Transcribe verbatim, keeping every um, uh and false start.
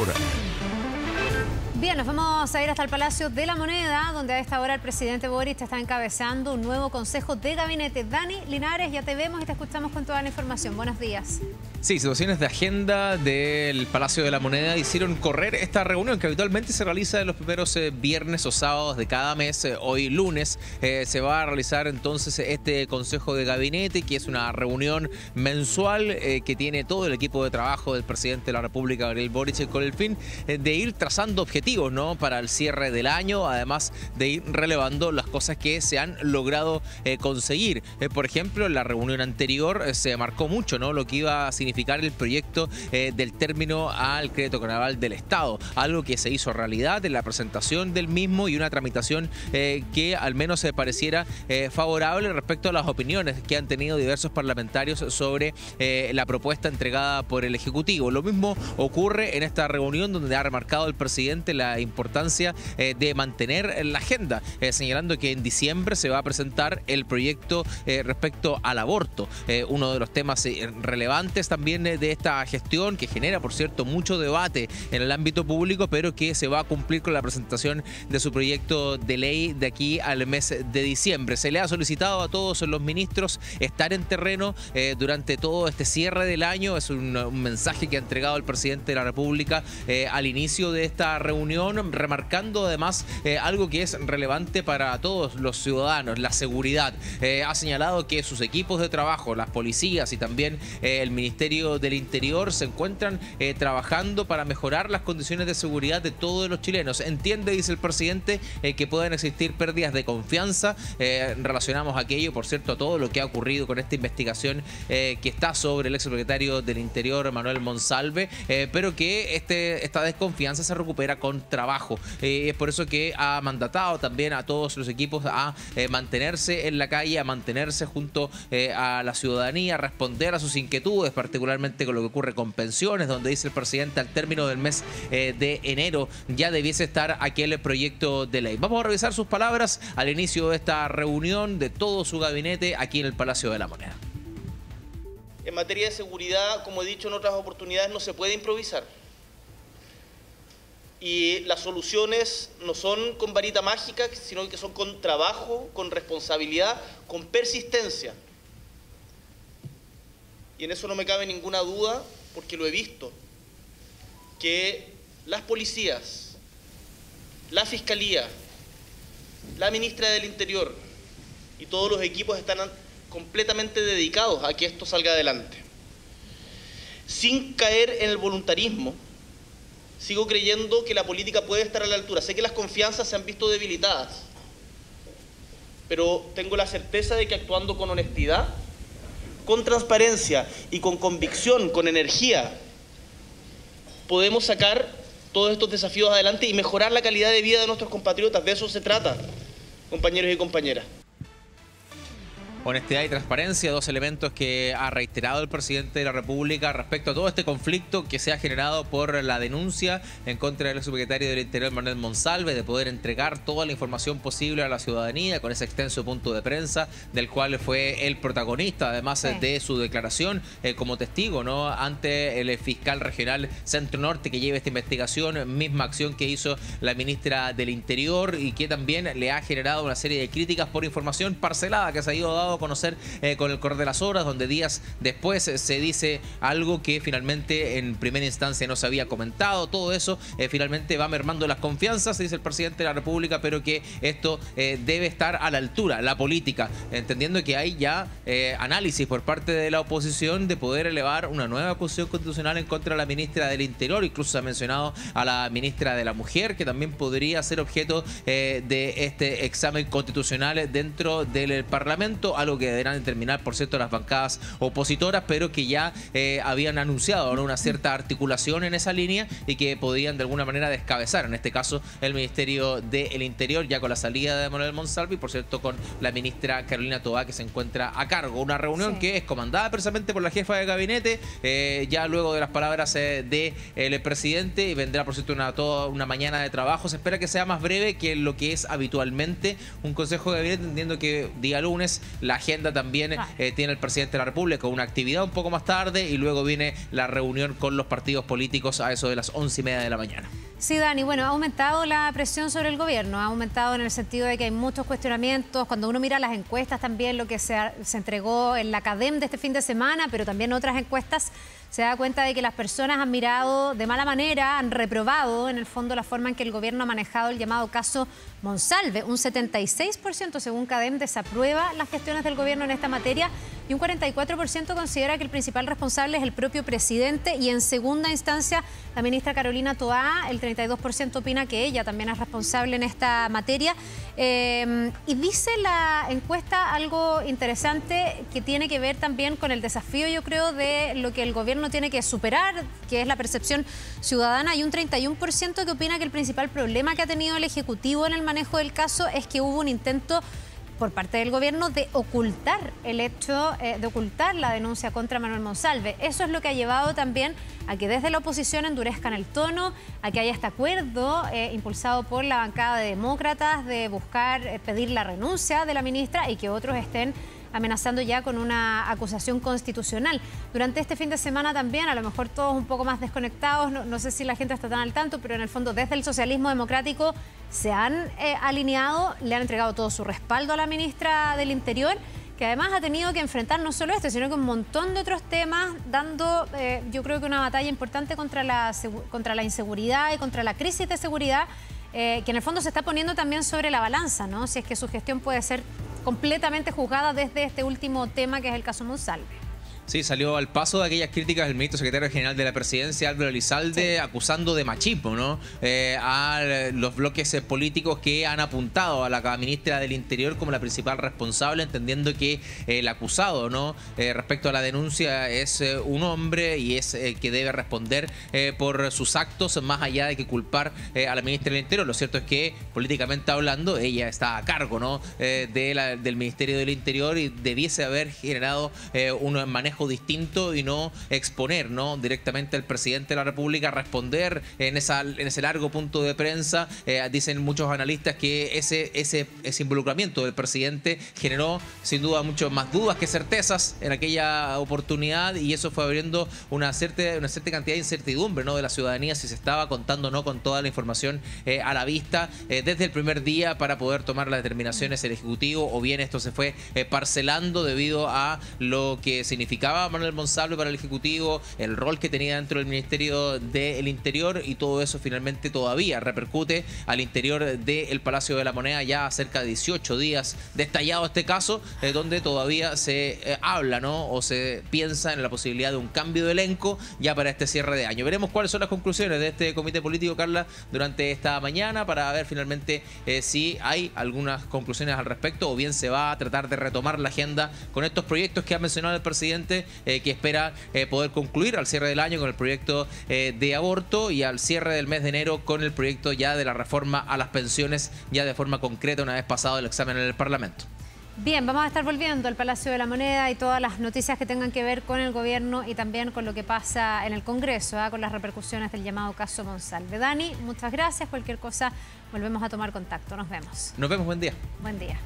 hora. Bien, nos vamos a ir hasta el Palacio de la Moneda, donde a esta hora el presidente Boric está encabezando un nuevo consejo de gabinete. Dani Linares, ya te vemos y te escuchamos con toda la información. Buenos días. Sí, situaciones de agenda del Palacio de la Moneda hicieron correr esta reunión que habitualmente se realiza en los primeros eh, viernes o sábados de cada mes. Eh, hoy lunes eh, se va a realizar entonces este consejo de gabinete, que es una reunión mensual eh, que tiene todo el equipo de trabajo del presidente de la República, Gabriel Boric, con el fin eh, de ir trazando objetivos, ¿no?, para el cierre del año, además de ir relevando las cosas que se han logrado eh, conseguir. Eh, por ejemplo, en la reunión anterior eh, se marcó mucho, ¿no?, lo que iba a significar el proyecto eh, del término al crédito naval del Estado, algo que se hizo realidad en la presentación del mismo y una tramitación eh, que al menos se eh, pareciera eh, favorable respecto a las opiniones que han tenido diversos parlamentarios sobre eh, la propuesta entregada por el Ejecutivo. Lo mismo ocurre en esta reunión, donde ha remarcado el presidente la importancia eh, de mantener la agenda, eh, señalando que en diciembre se va a presentar el proyecto eh, respecto al aborto, eh, uno de los temas eh, relevantes también eh, de esta gestión, que genera, por cierto, mucho debate en el ámbito público, pero que se va a cumplir con la presentación de su proyecto de ley de aquí al mes de diciembre. Se le ha solicitado a todos los ministros estar en terreno eh, durante todo este cierre del año. Es un, un mensaje que ha entregado el presidente de la República eh, al inicio de esta reunión, remarcando además eh, algo que es relevante para todos los ciudadanos: la seguridad. Eh, ha señalado que sus equipos de trabajo, las policías y también eh, el Ministerio del Interior, se encuentran eh, trabajando para mejorar las condiciones de seguridad de todos los chilenos. Entiende, dice el presidente, eh, que pueden existir pérdidas de confianza. Eh, relacionamos aquello, por cierto, a todo lo que ha ocurrido con esta investigación eh, que está sobre el exsecretario del Interior, Manuel Monsalve, eh, pero que este, esta desconfianza se recupera con trabajo. Eh, es por eso que ha mandatado también a todos los equipos a eh, mantenerse en la calle, a mantenerse junto eh, a la ciudadanía, a responder a sus inquietudes, particularmente con lo que ocurre con pensiones, donde dice el presidente al término del mes eh, de enero ya debiese estar aquel proyecto de ley. Vamos a revisar sus palabras al inicio de esta reunión de todo su gabinete aquí en el Palacio de la Moneda. En materia de seguridad, como he dicho en otras oportunidades, no se puede improvisar. Y las soluciones no son con varita mágica, sino que son con trabajo, con responsabilidad, con persistencia. Y en eso no me cabe ninguna duda, porque lo he visto, que las policías, la Fiscalía, la Ministra del Interior y todos los equipos están completamente dedicados a que esto salga adelante. Sin caer en el voluntarismo, sigo creyendo que la política puede estar a la altura. Sé que las confianzas se han visto debilitadas, pero tengo la certeza de que actuando con honestidad, con transparencia y con convicción, con energía, podemos sacar todos estos desafíos adelante y mejorar la calidad de vida de nuestros compatriotas. De eso se trata, compañeros y compañeras. Honestidad y transparencia, dos elementos que ha reiterado el presidente de la República respecto a todo este conflicto que se ha generado por la denuncia en contra del subsecretario del Interior, Manuel Monsalve, de poder entregar toda la información posible a la ciudadanía con ese extenso punto de prensa del cual fue el protagonista, además sí. de su declaración eh, como testigo, ¿no?, ante el fiscal regional Centro Norte que lleva esta investigación, misma acción que hizo la ministra del Interior y que también le ha generado una serie de críticas por información parcelada que se ha ido dando a conocer eh, con el correr de las horas, donde días después eh, se dice algo que finalmente en primera instancia no se había comentado. Todo eso eh, finalmente va mermando las confianzas, dice el presidente de la República, pero que esto eh, debe estar a la altura, la política, entendiendo que hay ya eh, análisis por parte de la oposición de poder elevar una nueva acusación constitucional en contra de la ministra del Interior. Incluso se ha mencionado a la ministra de la Mujer, que también podría ser objeto eh, de este examen constitucional dentro del Parlamento, algo que deberán determinar, por cierto, las bancadas opositoras, pero que ya eh, habían anunciado, ¿no?, una cierta articulación en esa línea y que podían de alguna manera descabezar, en este caso, el Ministerio del Interior, ya con la salida de Manuel Monsalve y, por cierto, con la ministra Carolina Tohá, que se encuentra a cargo. Una reunión sí. que es comandada precisamente por la jefa de gabinete, eh, ya luego de las palabras eh, del eh, presidente, y vendrá, por cierto, una, toda una mañana de trabajo. Se espera que sea más breve que lo que es habitualmente un consejo de gabinete, entendiendo que día lunes la la agenda también eh, tiene el presidente de la República, una actividad un poco más tarde y luego viene la reunión con los partidos políticos a eso de las once y media de la mañana. Sí, Dani, bueno, ha aumentado la presión sobre el gobierno, ha aumentado en el sentido de que hay muchos cuestionamientos, cuando uno mira las encuestas también, lo que se, ha, se entregó en la CADEM de este fin de semana, pero también otras encuestas, se da cuenta de que las personas han mirado de mala manera, han reprobado en el fondo la forma en que el gobierno ha manejado el llamado caso Monsalve. Un setenta y seis por ciento según CADEM desaprueba las gestiones del gobierno en esta materia y un cuarenta y cuatro por ciento considera que el principal responsable es el propio presidente, y en segunda instancia la ministra Carolina Tohá, el treinta y dos por ciento opina que ella también es responsable en esta materia. Eh, y dice la encuesta algo interesante que tiene que ver también con el desafío, yo creo, de lo que el gobierno tiene que superar, que es la percepción ciudadana. Hay un treinta y uno por ciento que opina que el principal problema que ha tenido el Ejecutivo en el manejo del caso es que hubo un intento por parte del gobierno de ocultar el hecho, eh, de ocultar la denuncia contra Manuel Monsalve. Eso es lo que ha llevado también a que desde la oposición endurezcan el tono, a que haya este acuerdo eh, impulsado por la bancada de demócratas de buscar eh, pedir la renuncia de la ministra y que otros estén amenazando ya con una acusación constitucional. Durante este fin de semana también, a lo mejor todos un poco más desconectados, no, no sé si la gente está tan al tanto, pero en el fondo desde el socialismo democrático se han eh, alineado, le han entregado todo su respaldo a la ministra del Interior, que además ha tenido que enfrentar no solo esto, sino que un montón de otros temas, dando eh, yo creo que una batalla importante contra la, contra la inseguridad y contra la crisis de seguridad, eh, que en el fondo se está poniendo también sobre la balanza, ¿no? Si es que su gestión puede ser completamente juzgada desde este último tema que es el caso Monsalve. Sí, salió al paso de aquellas críticas del ministro secretario general de la Presidencia, Álvaro Elizalde, sí, acusando de machismo, ¿no? Eh, a los bloques políticos que han apuntado a la ministra del Interior como la principal responsable, entendiendo que eh, el acusado, ¿no? Eh, respecto a la denuncia, es eh, un hombre y es el eh, que debe responder eh, por sus actos, más allá de que culpar eh, a la ministra del Interior. Lo cierto es que, políticamente hablando, ella está a cargo, ¿no? Eh, de la, del Ministerio del Interior y debiese haber generado eh, un manejo distinto y no exponer, ¿no?, directamente al presidente de la República a responder en, esa, en ese largo punto de prensa. Eh, dicen muchos analistas que ese, ese, ese involucramiento del presidente generó sin duda mucho más dudas que certezas en aquella oportunidad, y eso fue abriendo una cierta, una cierta cantidad de incertidumbre, ¿no?, de la ciudadanía, si se estaba contando o no con toda la información eh, a la vista eh, desde el primer día para poder tomar las determinaciones el Ejecutivo, o bien esto se fue eh, parcelando debido a lo que significaba Manuel Monsalve para el Ejecutivo, el rol que tenía dentro del Ministerio del Interior, y todo eso finalmente todavía repercute al interior del Palacio de la Moneda, ya cerca de dieciocho días detallado este caso, eh, donde todavía se eh, habla, ¿no?, o se piensa en la posibilidad de un cambio de elenco ya para este cierre de año. Veremos cuáles son las conclusiones de este comité político, Carla, durante esta mañana, para ver finalmente eh, si hay algunas conclusiones al respecto, o bien se va a tratar de retomar la agenda con estos proyectos que ha mencionado el presidente, Eh, que espera eh, poder concluir al cierre del año con el proyecto eh, de aborto, y al cierre del mes de enero con el proyecto ya de la reforma a las pensiones, ya de forma concreta una vez pasado el examen en el Parlamento. Bien, vamos a estar volviendo al Palacio de la Moneda y todas las noticias que tengan que ver con el gobierno y también con lo que pasa en el Congreso, ¿eh? con las repercusiones del llamado caso Monsalve. Dani, muchas gracias. Cualquier cosa volvemos a tomar contacto. Nos vemos. Nos vemos. Buen día. Buen día.